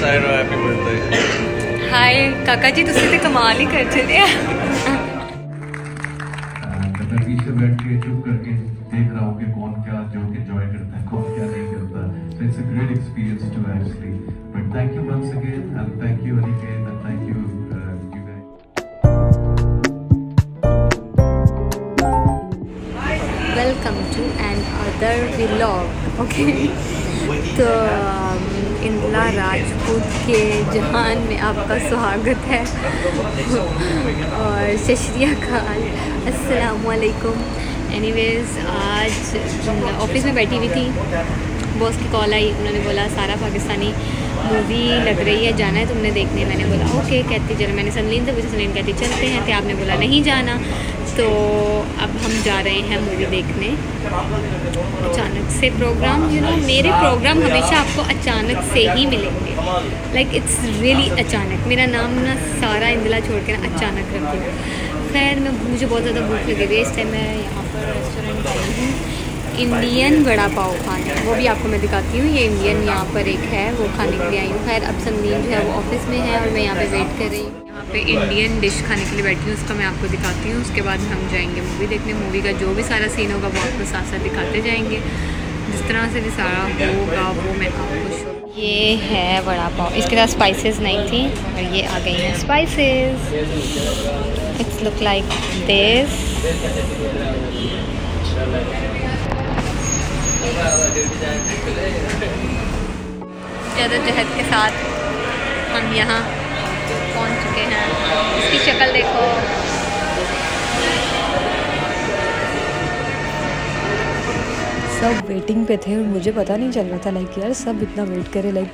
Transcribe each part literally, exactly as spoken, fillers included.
Side और happy birthday. हाय काका जी तुसी तो कमाल ही कर चले। पीछे बैठ के चुप करके देख रहा हूँ कि कौन क्या जो एंजॉय करता है, कौन क्या नहीं करता। So it's a great experience to actually. But thank you once again and thank you again and thank you. Welcome to another vlog. Okay. तो इंदला राजपूत के जहान में आपका स्वागत है और सत श्री अकाल, अस्सलामुअलैकुम। एनीवेज आज ऑफिस में बैठी हुई थी, बॉस की कॉल आई, उन्होंने बोला सारा पाकिस्तानी मूवी लग रही है, जाना है तुमने देखने। मैंने बोला ओके, कहती चल। मैंने सनलीन से पूछा, सनलीन कहती चलते हैं, तो आपने बोला नहीं जाना। तो अब हम जा रहे हैं मूवी देखने। अचानक से प्रोग्राम, यू नो मेरे प्रोग्राम हमेशा आपको अचानक से ही मिलेंगे, लाइक इट्स रियली अचानक। मेरा नाम ना सारा इंदला छोड़ के ना अचानक रख दिया। खैर मैं मुझे बहुत ज़्यादा भूख लगी हुई है, इस टाइम मैं यहाँ पर रेस्टोरेंट आई हूँ इंडियन वड़ा पाव खाने, वो भी आपको मैं दिखाती हूँ। ये इंडियन यहाँ पर एक है, वो खाने के लिए आई हूँ। खैर अब संदीप जो है वो ऑफिस में है और मैं यहाँ पे वेट कर रही हूँ। यहाँ पे इंडियन डिश खाने के लिए बैठी हूँ, उसका मैं आपको दिखाती हूँ। उसके बाद हम जाएंगे मूवी देखने। मूवी का जो भी सारा सीन होगा वो आपको साथ साथ दिखाते जाएँगे, जिस तरह से भी सारा होगा वो मैं आपको। ये है वड़ा पाव, इसके साथ स्पाइसेस नहीं थी और ये आ गई हैं spices. It's look like this. जदोजहद के साथ हम यहाँ पहुँच चुके हैं। इसकी शक्ल देखो, सब वेटिंग पे थे और मुझे पता नहीं चल रहा था लाइक यार सब इतना वेट करे, लाइक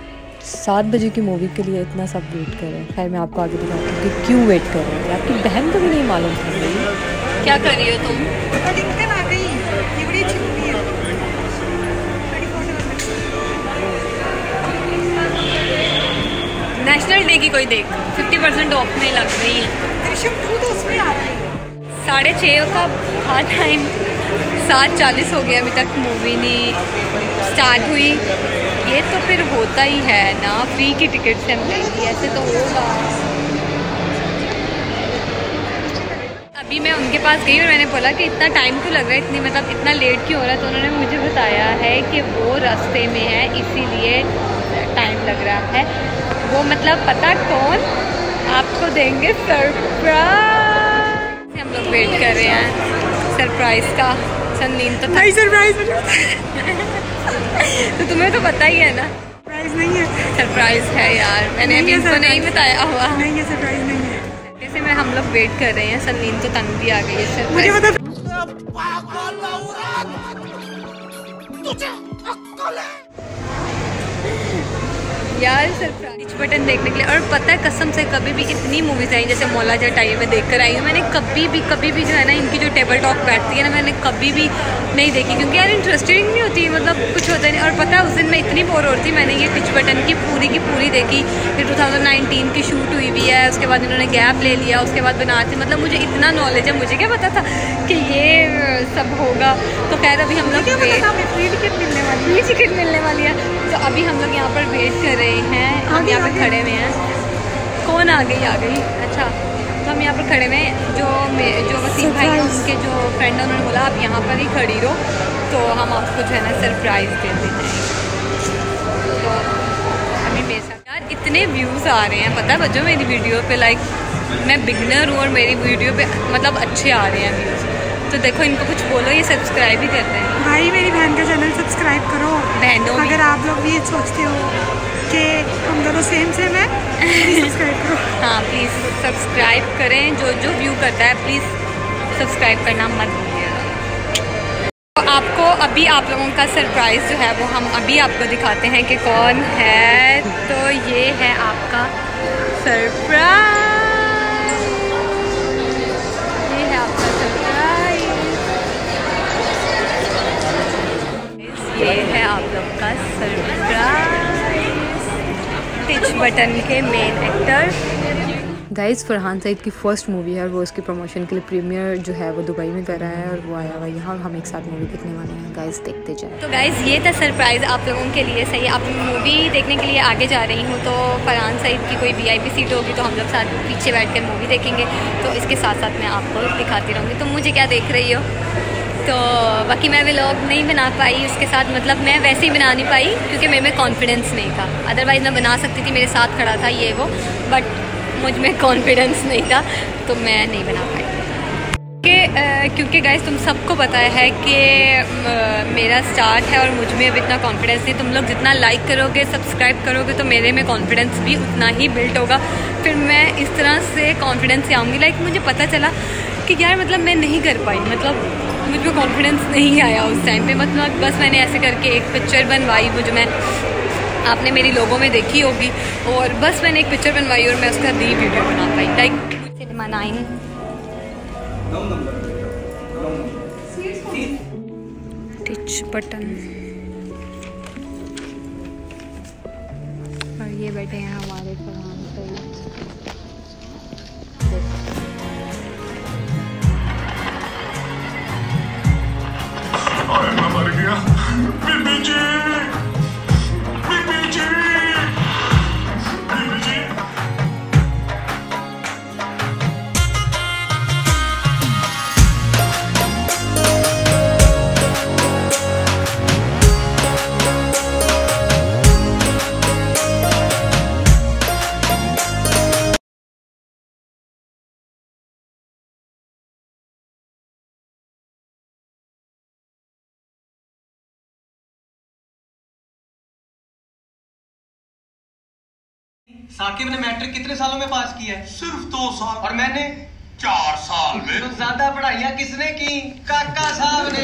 सात बजे की मूवी के लिए इतना सब वेट करे। खैर मैं आपको आगे दिखाती हूँ कि क्यों वेट कर रहे हैं। आपकी बहन को भी नहीं मालूम था क्या कर रही हो तुम। नेशनल डे की कोई देख फिफ्टी परसेंट ऑफ में लग रही है। साढ़े छः का हर टाइम सात चालीस हो गया, अभी तक मूवी नहीं स्टार्ट हुई। ये तो फिर होता ही है ना, फ्री की टिकट से हम लेंगे, ऐसे तो होगा। अभी मैं उनके पास गई और मैंने बोला कि इतना टाइम क्यों लग रहा है, इतनी मतलब इतना लेट क्यों हो रहा है। तो उन्होंने मुझे बताया है कि वो रास्ते में है इसीलिए टाइम लग रहा है। वो मतलब पता कौन आपको देंगे सरप्राइज। हम लोग वेट कर रहे हैं सरप्राइज का। सनलीन तो नहीं सरप्राइज तो तुम्हें तो पता ही है ना। सरप्राइज नहीं है, सरप्राइज है यार, मैंने अभी इसको नहीं बताया हुआ। नहीं ये सरप्राइज नहीं है। जैसे मैं हम लोग वेट कर रहे हैं, सनलीन तो तंग भी आ गई है सरप्राइज यार। सरप्राइज टिच बटन देखने के लिए, और पता है कसम से कभी भी इतनी मूवीज़ आई जैसे मौला जट आई मैं देख कर आई हूँ, मैंने कभी भी कभी भी जो है ना इनकी जो टेबल टॉक बैठती है ना मैंने कभी भी नहीं देखी, क्योंकि यार इंटरेस्टिंग नहीं होती, मतलब कुछ होता नहीं। और पता है उस दिन मैं इतनी बोर हो रही थी, मैंने ये टिच बटन की पूरी की पूरी देखी। फिर टू थाउजेंड नाइनटीन की शूट हुई हुई है, उसके बाद इन्होंने गैप ले लिया, उसके बाद बनाते, मतलब मुझे इतना नॉलेज है, मुझे क्या पता था कि ये सब होगा। तो खैर अभी हम लोग फ्री टिकट मिलने वाली फ्री टिकट मिलने वाली है तो अभी हम लोग यहाँ पर वेट कर रहे हैं। हम यहाँ पर खड़े हुए हैं, कौन आ गई आ गई अच्छा। तो हम यहाँ पर खड़े हुए हैं, जो जो वसीम भाई हैं उनके जो फ्रेंड हैं उन्होंने बोला आप यहाँ पर ही खड़ी रहो, तो हम आपको जो है ना सरप्राइज़ दे देते हैं। तो अभी मेरे साथ यार इतने व्यूज़ आ रहे हैं, पता है बच्चों मेरी वीडियो पे, लाइक मैं बिगनर हूँ और मेरी वीडियो पे मतलब अच्छे आ रहे हैं व्यूज़। तो देखो इनको कुछ बोलो, ये सब्सक्राइब ही करते हैं। भाई मेरी बहन का चैनल सब्सक्राइब करो बहनों, अगर आप लोग ये सोचते हो कि हम दोनों सेम सेम है सब्सक्राइब करो। हाँ प्लीज़ सब्सक्राइब करें, जो जो व्यू करता है प्लीज़ सब्सक्राइब करना मत भूलिएगा। तो आपको अभी आप लोगों का सरप्राइज़ जो है वो हम अभी आपको दिखाते हैं कि कौन है। तो ये है आपका सरप्राइज़, ये है आपका सरप्राइज़, ये है आप लोग का सरप्राइज़। टिच बटन के main actor guys Farhan Saeed की फ़र्स्ट मूवी है और वो उसके प्रमोशन के लिए प्रीमियर जो है वो दुबई में कर रहा है और वो आया हुआ यहाँ और हम एक साथ मूवी देखने वाले हैं। गाइज़ देखते जाए। तो गाइज़ ये था सरप्राइज़ आप लोगों के लिए। सही आप मूवी देखने के लिए आगे जा रही हूँ तो फरहान सईद की कोई वी आई पी सीट होगी तो हम लोग साथ पीछे बैठ कर मूवी देखेंगे, तो इसके साथ साथ मैं आपको दिखाती रहूँगी तो मुझे क्या देख रही हो। तो बाकी मैं व्लॉग नहीं बना पाई उसके साथ, मतलब मैं वैसे ही बना नहीं पाई क्योंकि मेरे में कॉन्फिडेंस नहीं था। अदरवाइज़ मैं बना सकती थी, मेरे साथ खड़ा था ये वो, बट मुझ में कॉन्फिडेंस नहीं था तो मैं नहीं बना पाई। के, क्योंकि गाइस तुम सबको पता है कि मेरा स्टार्ट है और मुझ में अब इतना कॉन्फिडेंस नहीं। तुम लोग जितना लाइक करोगे, सब्सक्राइब करोगे तो मेरे में कॉन्फिडेंस भी उतना ही बिल्ट होगा। फिर मैं इस तरह से कॉन्फिडेंस से आऊँगी। लाइक मुझे पता चला कि यार मतलब मैं नहीं कर पाई, मतलब मुझे कॉन्फिडेंस नहीं आया उस टाइम पे। मतलब बस मैंने ऐसे करके एक पिक्चर बनवाई वो जो मैं आपने मेरी लोगों में देखी होगी, और बस मैंने एक पिक्चर बनवाई और मैं उसका री वीडियो बना पाई। Like cinema nine Tich Button और ये बैठे हैं हमारे फरहान सईद। साकिब ने मैट्रिक कितने सालों में पास किया है? सिर्फ दो साल। और मैंने चार साल में। तो ज्यादा पढ़ाइयाँ किसने की? काका साहब ने।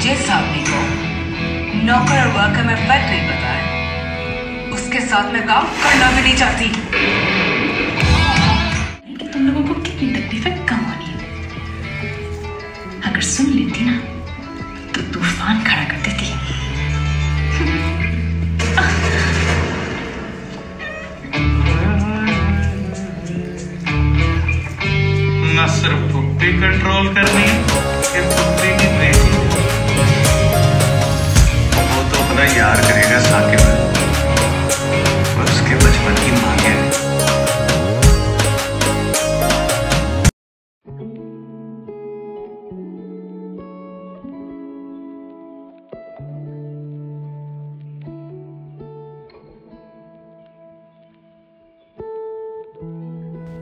जिस आदमी को नौकर और वर्कर में फर्क नहीं पता है, उसके साथ में काम करना भी नहीं चाहती। कि तुम लोगों को कितनी तकलीफें कम होनी है, अगर सुन लेती ना तो तूफान खड़ा कर देती। ना सिर्फ बुद्धि कंट्रोल करनी है, बुद्धि की नहीं वो तो अपना यार करेगा साकिब और उसके बचपन की मांगे।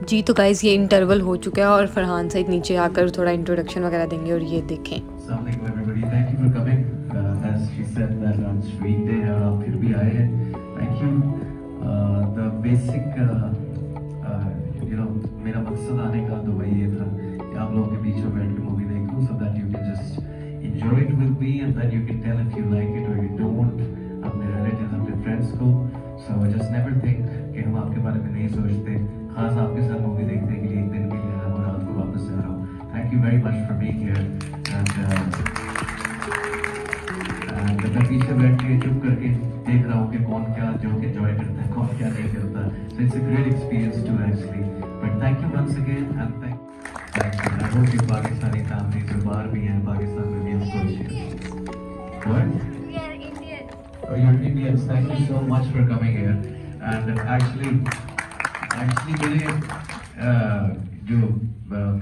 जी तो गाइज़ ये इंटरवल हो चुका है और फरहान सईद नीचे आकर थोड़ा इंट्रोडक्शन वगैरह देंगे और ये देखें। Assalamu alaikum everybody, thank you for coming. Uh, as she said that on street day और आप फिर भी आए, thank you. Uh, the basic, uh, uh, you know, मेरा मकसद आने का तो वही ये था कि आप लोगों के बीच में बैठ के मूवी देखूं, so that you can just enjoy it with me and then you can tell if you like it or you don't अपने relatives अपने friends को. So I just never think कि हम आपके बारे में नहीं सोचते, खास आपके साथ मूवी देखने के लिए एक दिन के लिए आया और आपको वापस आ रहा हूँ। Thank you very much for being here and मैं पीछे बैठ के चुप करके देख रहा हूँ कि कौन क्या जो कि एंजॉय करता है, कौन क्या नहीं करता। So it's a great experience to actually, but thank you once again and thank you. I hope you Pakistani family जो बाहर भी हैं पाकिस्तान में भी आपको अच्छी वी आर इंडियन और you are Indians. Thank you so much for coming here and actually actually मेरे जो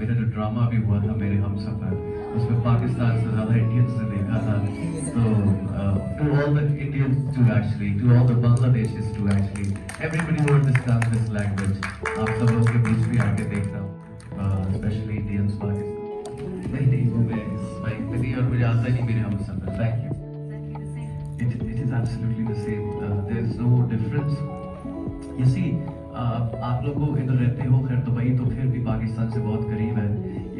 मेरा जो ड्रामा भी हुआ था मेरे हम सफ़र, उसमें पाकिस्तान से ज़्यादा इंडियंस ने देखा था। तो to all the Indians to actually to all the Bangladeshis to actually everybody who understands this language, आप सब लोग के बीच भी आके देखता हूँ। स्पेशली इंडियंस पाकिस्तान नहीं नहीं वो मैं इस बाइक पे नहीं और मुझे आता नहीं मेरे हमसर पर thank you it it is absolutely the same there is no difference you see आप लोगों इधर रहते हो खैर दुबई तो फिर भी पाकिस्तान से बहुत करीब है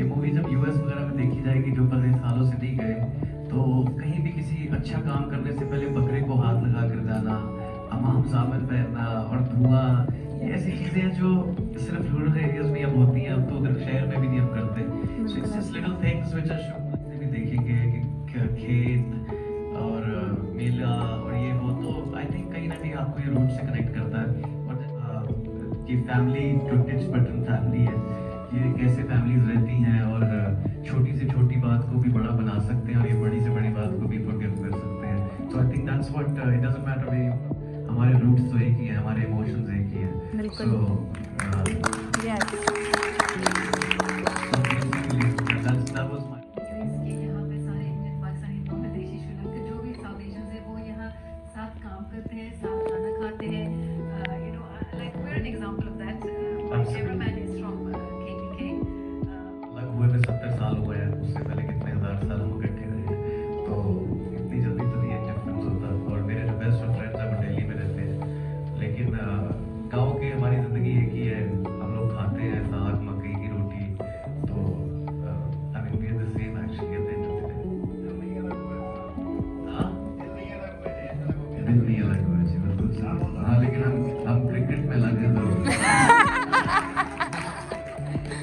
ये मूवी जब यूएस वगैरह में देखी जाएगी जो पहले सालों से नहीं गए तो कहीं भी किसी अच्छा काम करने से पहले बकरे को हाथ लगा कर जाना हमाम सामन पहनना और धुआं ये ऐसी चीज़ें हैं जो सिर्फ रूरल एरियाज में अब होती हैं अब तो उधर शहर में भी नहीं हम करते so it's just little things which are show भी देखेंगे कि खेत और मेला और ये हो तो आई थिंक कहीं ना कहीं आपको ये रूट से कनेक्ट करता है और ये फैमिली जो टिच बटन फैमिली है ये कैसे फैमिलीज रहती हैं और छोटी से छोटी बात को भी बड़ा बना सकते हैं और ये बड़ी से बड़ी बात को भी फॉरगिव कर सकते हैं so I think that's what it doesn't matter where हमारे रूट्स तो एक ही हैं, हमारे इमोशंस एक ही हैं। बिल्कुल। So, yes. So basically, that's that was my. इसके यहाँ पे सारे इंडियन, पाकिस्तानी, बांग्लादेशी, श्रीलंका जो भी साउथ एशियंस हैं, वो यहाँ साथ काम करते हैं, साथ खाना खाते हैं। You know, like we're an example of that. Every man is from K K K. लग हुए में सत्तर साल हुए हैं, उससे पहले कितने हजार साल हम इकट्ठे रहे हैं। तो इतनी जल्दी तो ये डिफरेंस होता है। और मेरे जो बेस्ट फ्रेंड गाँव की हमारी जिंदगी एक ही है हम लोग खाते हैं साग मकई की रोटी तो I mean we are the same actually at the end of the day हाँ दिल नहीं अलग हुआ जी बिल्कुल हाँ लेकिन हम हम क्रिकेट में अलग हैं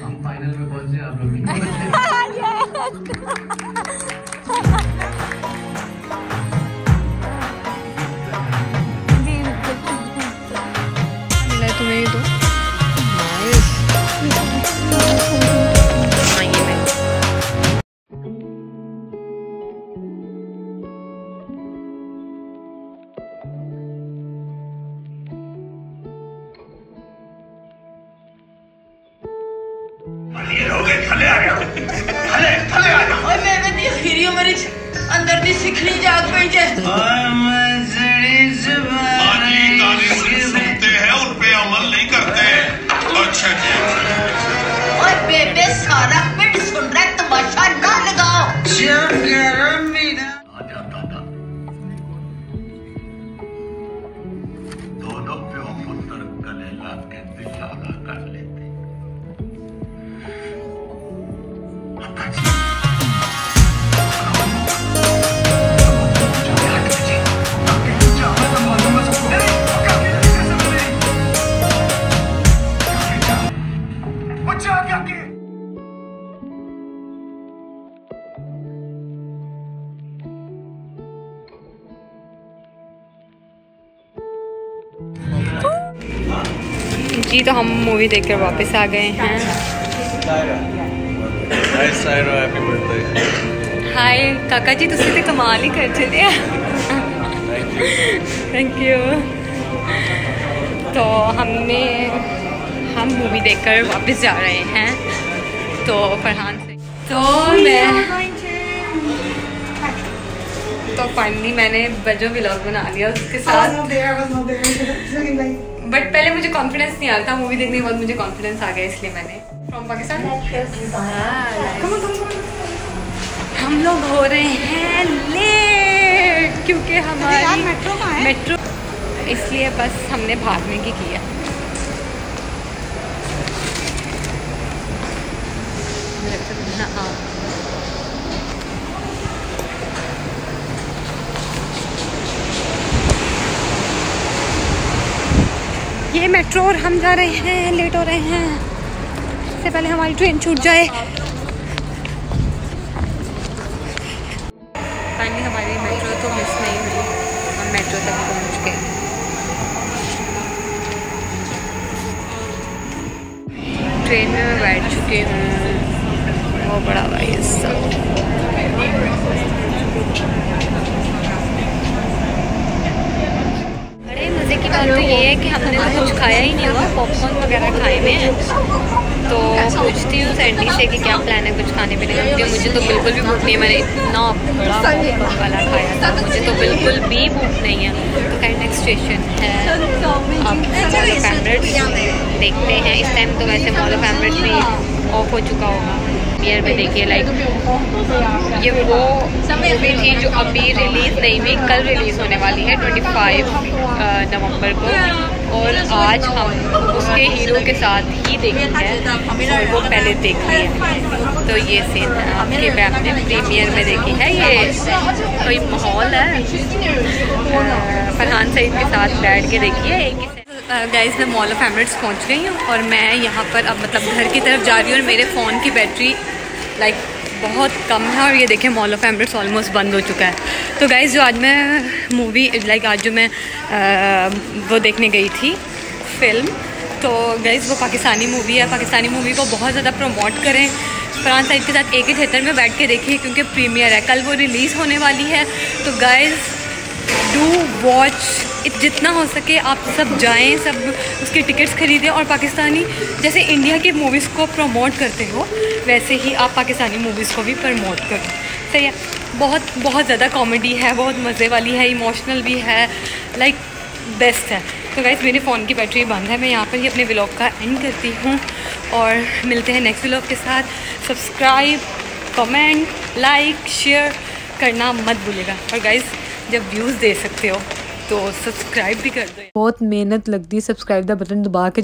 जरूर हम फाइनल में पहुंचे आप लोग भी जी तो हम मूवी देखकर वापस आ गए हैं हाय काका जी तुसी तो कमाल ही कर चले थैंक यू तो हमने हम मूवी देखकर वापस जा रहे हैं तो फरहान से तो मैं तो फाइनली मैंने बजो व्लॉग बना लिया उसके साथ बट पहले मुझे कॉन्फिडेंस नहीं आता मूवी देखने के बाद मुझे कॉन्फिडेंस आ गया इसलिए मैंने फ्रॉम पाकिस्तान हम लोग हो रहे हैं लेट क्योंकि हमारी मेट्रो मेट्रो इसलिए बस हमने भागने की किया ये मेट्रो और हम जा रहे हैं लेट हो रहे हैं इससे पहले हमारी ट्रेन छूट जाए फाइनली हमारी मेट्रो तो मिस नहीं हुई हम मेट्रो तक पहुंच गए ट्रेन में मैं बैठ चुकी हूँ वो बड़ा भाई तो ये है कि हमने कुछ खाया ही नहीं हुआ पॉपकॉर्न वगैरह खाए हुए हैं तो पूछती हूँ सैंडी से कि क्या प्लान है कुछ खाने पीने का, क्योंकि मुझे तो बिल्कुल भी भूख नहीं है। मैंने इतना बड़ा भूख वाला खाया था, मुझे तो बिल्कुल भी भूख नहीं है। तो खैर नेक्स्ट स्टेशन है अब मॉल ऑफ एमरेट्स, देखते हैं। इस टाइम तो वैसे मॉल ऑफ एमरेट्स में ऑफ हो चुका होगा। ईयर में देखिए लाइक ये वो मूवी थी जो अभी रिलीज़ नहीं हुई, कल रिलीज़ होने वाली है पच्चीस नवंबर को, और आज हम उसके हीरो के साथ ही देखेंगे और वो पहले देख रही है। तो ये सीन है आपके बैक में, प्रीमियर में देखी है। ये कोई माहौल है, फरहान सईद के साथ बैठ के देखिए। एक गाइज़ मैं मॉल ऑफ एमिरेट्स पहुंच गई हूँ और मैं यहाँ पर अब मतलब घर की तरफ जा रही हूँ, और मेरे फ़ोन की बैटरी लाइक बहुत कम है। और ये देखें मॉल ऑफ एमिरेट्स ऑलमोस्ट बंद हो चुका है। तो गाइज़ जो आज मैं मूवी लाइक आज जो मैं आ, वो देखने गई थी फिल्म, तो गाइज़ वो पाकिस्तानी मूवी है। पाकिस्तानी मूवी को बहुत ज़्यादा प्रमोट करें। फरहान सईद के साथ एक ही थिएटर में बैठ के देखिए क्योंकि प्रीमियर है, कल वो रिलीज़ होने वाली है। तो गाइज़ डू वॉच इट, जितना हो सके आप सब जाएं, सब उसके टिकट्स ख़रीदें। और पाकिस्तानी जैसे इंडिया की मूवीज़ को प्रमोट करते हो वैसे ही आप पाकिस्तानी मूवीज़ को भी प्रमोट करो। सही है, बहुत बहुत ज़्यादा कॉमेडी है, बहुत मज़े वाली है, इमोशनल भी है, लाइक बेस्ट है। तो गाइस मेरे फ़ोन की बैटरी बंद है, मैं यहाँ पर ही अपने व्लॉग का एंड करती हूँ और मिलते हैं नेक्स्ट व्लॉग के साथ। सब्सक्राइब, कमेंट, लाइक, शेयर करना मत भूलिएगा। और गाइस जब व्यूज़ दे सकते हो तो सब्सक्राइब भी कर दो। बहुत मेहनत लगती है सब्सक्राइब का बटन दबा के।